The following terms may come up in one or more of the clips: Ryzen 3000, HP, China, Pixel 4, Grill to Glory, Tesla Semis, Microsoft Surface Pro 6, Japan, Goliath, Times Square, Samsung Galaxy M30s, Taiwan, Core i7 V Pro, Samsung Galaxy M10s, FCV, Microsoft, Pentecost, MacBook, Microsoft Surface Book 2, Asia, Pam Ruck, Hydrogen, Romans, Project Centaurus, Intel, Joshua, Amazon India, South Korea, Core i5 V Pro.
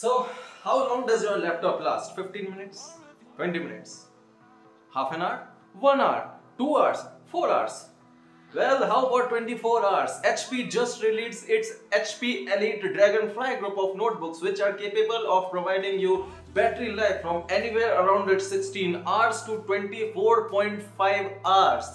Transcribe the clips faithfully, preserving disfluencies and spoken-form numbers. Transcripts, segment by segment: So, how long does your laptop last? fifteen minutes? twenty minutes? Half an hour? one hour? two hours? four hours? Well, how about twenty-four hours? H P just released its H P Elite Dragonfly group of notebooks which are capable of providing you battery life from anywhere around its sixteen hours to twenty-four point five hours.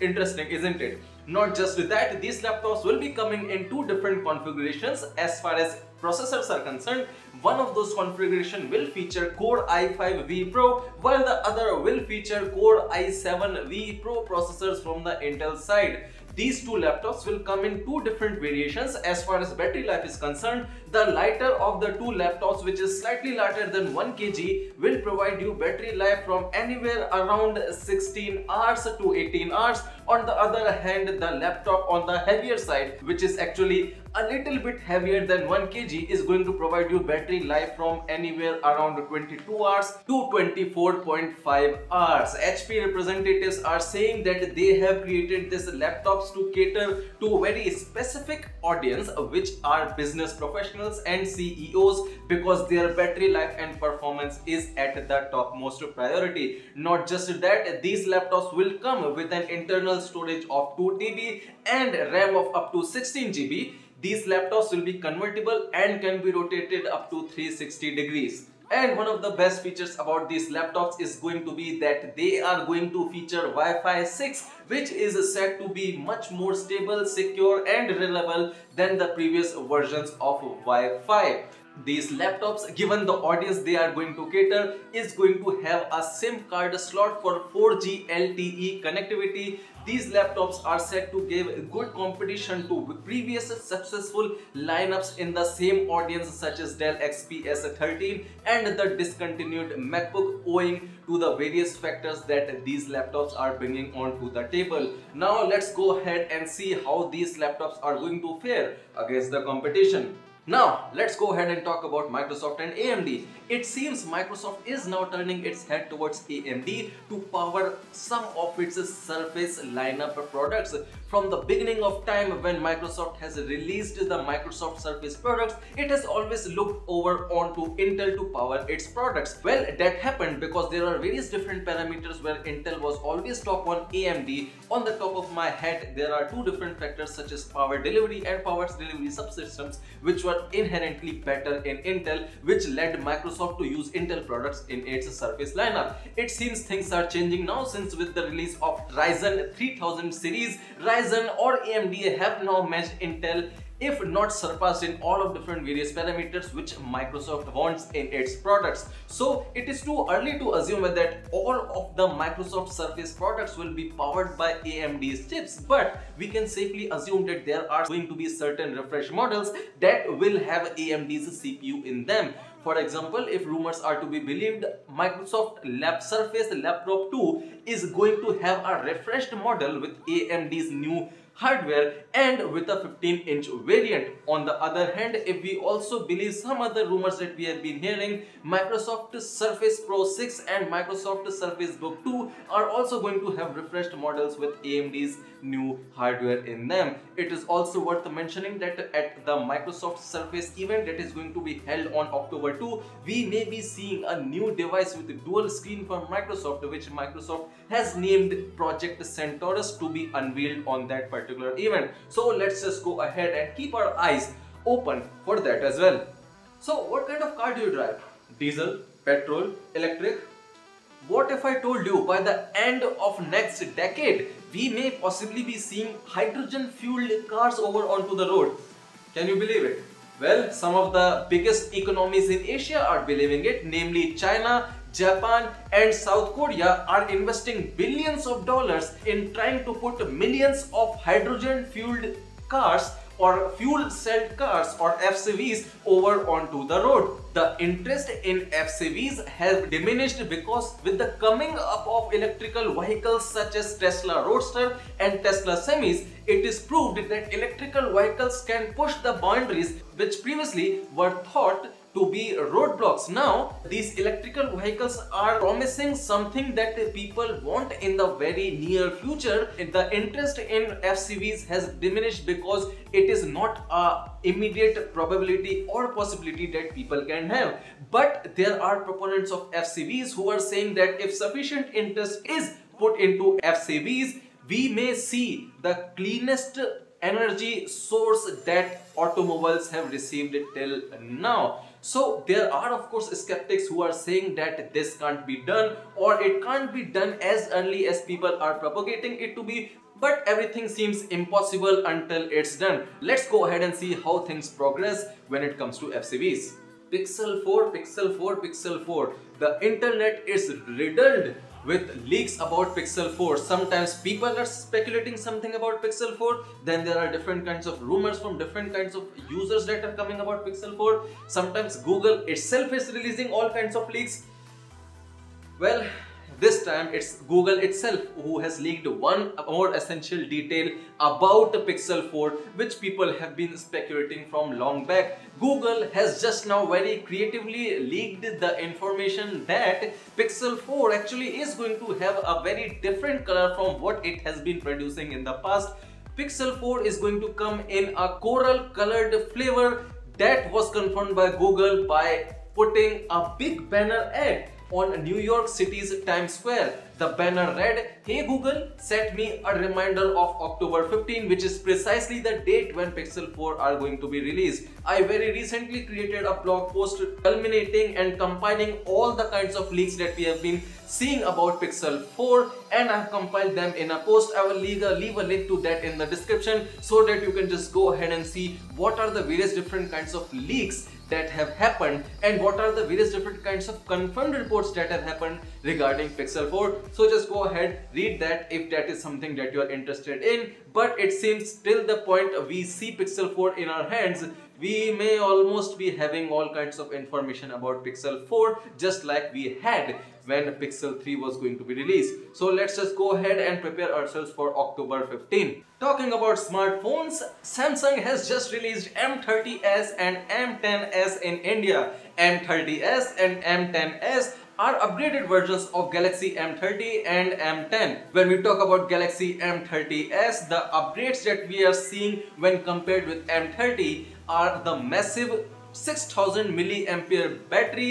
Interesting, isn't it? Not just that, these laptops will be coming in two different configurations as far as processors are concerned. One of those configurations will feature Core i five V Pro, while the other will feature Core i seven V Pro processors from the Intel side. These two laptops will come in two different variations as far as battery life is concerned. The lighter of the two laptops, which is slightly lighter than one kilogram, will provide you battery life from anywhere around sixteen hours to eighteen hours. On the other hand, the laptop on the heavier side, which is actually a little bit heavier than one kilogram, is going to provide you battery life from anywhere around twenty-two hours to twenty-four point five hours. H P representatives are saying that they have created these laptops to cater to a very specific audience, which are business professionals and C E Os, because their battery life and performance is at the topmost priority. Not just that, these laptops will come with an internal storage of two T B and RAM of up to sixteen gigabytes. These laptops will be convertible and can be rotated up to three hundred sixty degrees. And one of the best features about these laptops is going to be that they are going to feature Wi-Fi six, which is said to be much more stable, secure and reliable than the previous versions of Wi-Fi. These laptops, given the audience they are going to cater, is going to have a SIM card slot for four G L T E connectivity. These laptops are said to give good competition to previous successful lineups in the same audience, such as Dell X P S thirteen and the discontinued MacBook, owing to the various factors that these laptops are bringing onto the table. Now let's go ahead and see how these laptops are going to fare against the competition. Now, let's go ahead and talk about Microsoft and A M D. It seems Microsoft is now turning its head towards A M D to power some of its Surface lineup products. From the beginning of time, when Microsoft has released the Microsoft Surface products, it has always looked over onto Intel to power its products. Well, that happened because there are various different parameters where Intel was always top on A M D. On the top of my head, there are two different factors such as power delivery and power delivery subsystems, which were inherently better in Intel, which led Microsoft to use Intel products in its Surface lineup. It seems things are changing now, since with the release of Ryzen three thousand series, Ryzen or A M D have now matched Intel, if not surpassed, in all of different various parameters which Microsoft wants in its products. So it is too early to assume that all of the Microsoft Surface products will be powered by A M D's chips, but we can safely assume that there are going to be certain refresh models that will have A M D's C P U in them. For example, if rumors are to be believed, Microsoft Surface Laptop two is going to have a refreshed model with A M D's new hardware and with a fifteen inch variant. On the other hand, if we also believe some other rumors that we have been hearing, Microsoft Surface Pro six and Microsoft Surface Book two are also going to have refreshed models with A M D's new hardware in them. It is also worth mentioning that at the Microsoft Surface event that is going to be held on October second, we may be seeing a new device with a dual screen from Microsoft, which Microsoft has named Project Centaurus, to be unveiled on that particular particular event. So let's just go ahead and keep our eyes open for that as well. So what kind of car do you drive? Diesel, petrol, electric? What if I told you by the end of next decade we may possibly be seeing hydrogen fueled cars over onto the road? Can you believe it? Well, some of the biggest economies in Asia are believing it, namely China, Japan and South Korea are investing billions of dollars in trying to put millions of hydrogen fueled cars or fuel cell cars or F C Vs over onto the road. The interest in F C Vs has diminished because with the coming up of electrical vehicles such as Tesla Roadster and Tesla Semis, it is proved that electrical vehicles can push the boundaries which previously were thought to be roadblocks. Now, these electrical vehicles are promising something that people want in the very near future. The interest in F C Vs has diminished because it is not a immediate probability or possibility that people can have. But there are proponents of F C Vs who are saying that if sufficient interest is put into F C Vs, we may see the cleanest energy source that automobiles have received till now. So there are of course skeptics who are saying that this can't be done, or it can't be done as early as people are propagating it to be, but everything seems impossible until it's done. Let's go ahead and see how things progress when it comes to F C Vs. Pixel four, Pixel four, Pixel four. The internet is riddled with leaks about Pixel four. Sometimes people are speculating something about Pixel four, then there are different kinds of rumors from different kinds of users that are coming about Pixel four. Sometimes Google itself is releasing all kinds of leaks. Well, this time it's Google itself who has leaked one more essential detail about the Pixel four, which people have been speculating from long back. Google has just now very creatively leaked the information that Pixel four actually is going to have a very different color from what it has been producing in the past. Pixel four is going to come in a coral colored flavor that was confirmed by Google by putting a big banner ad on New York City's Times Square. The banner read, "Hey Google, set me a reminder of October fifteenth, which is precisely the date when Pixel four are going to be released. I very recently created a blog post culminating and compiling all the kinds of leaks that we have been seeing about Pixel four, and I have compiled them in a post. I will leave a, leave a link to that in the description so that you can just go ahead and see what are the various different kinds of leaks that have happened and what are the various different kinds of confirmed reports that have happened regarding Pixel four. So just go ahead, read that if that is something that you are interested in. But it seems till the point we see Pixel four in our hands, we may almost be having all kinds of information about Pixel four, just like we had when Pixel three was going to be released. So let's just go ahead and prepare ourselves for October fifteenth. Talking about smartphones, Samsung has just released M thirty S and M ten S in India. M thirty S and M ten S are upgraded versions of Galaxy M thirty and M ten. When we talk about Galaxy M thirty S, the upgrades that we are seeing when compared with M thirty are the massive six thousand milliampere battery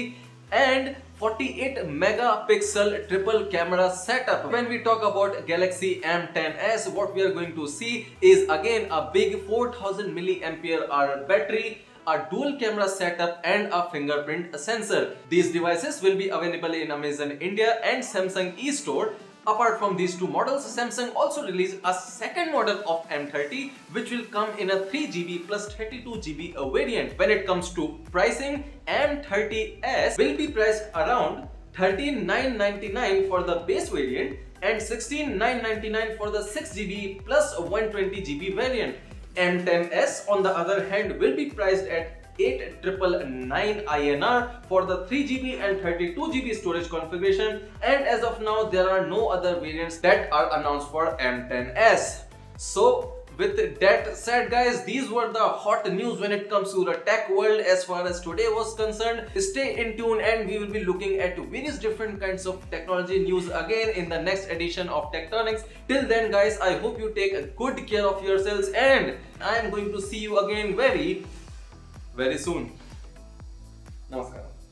and forty-eight megapixel triple camera setup. When we talk about Galaxy M ten S, what we are going to see is again a big four thousand milliampere hour battery, a dual camera setup and a fingerprint sensor. These devices will be available in Amazon India and Samsung eStore. Apart from these two models, Samsung also released a second model of M thirty, which will come in a three G B plus thirty-two G B variant. When it comes to pricing, M thirty S will be priced around thirteen thousand nine hundred ninety-nine dollars for the base variant and sixteen thousand nine hundred ninety-nine dollars for the six G B plus one hundred twenty G B variant. M ten S, on the other hand, will be priced at eight thousand nine hundred ninety-nine I N R for the three G B and thirty-two G B storage configuration, and as of now there are no other variants that are announced for M ten S. So with that said, guys, these were the hot news when it comes to the tech world as far as today was concerned. Stay in tune and we will be looking at various different kinds of technology news again in the next edition of Techtonics. Till then, guys, I hope you take good care of yourselves, and I am going to see you again very very soon. Namaskar.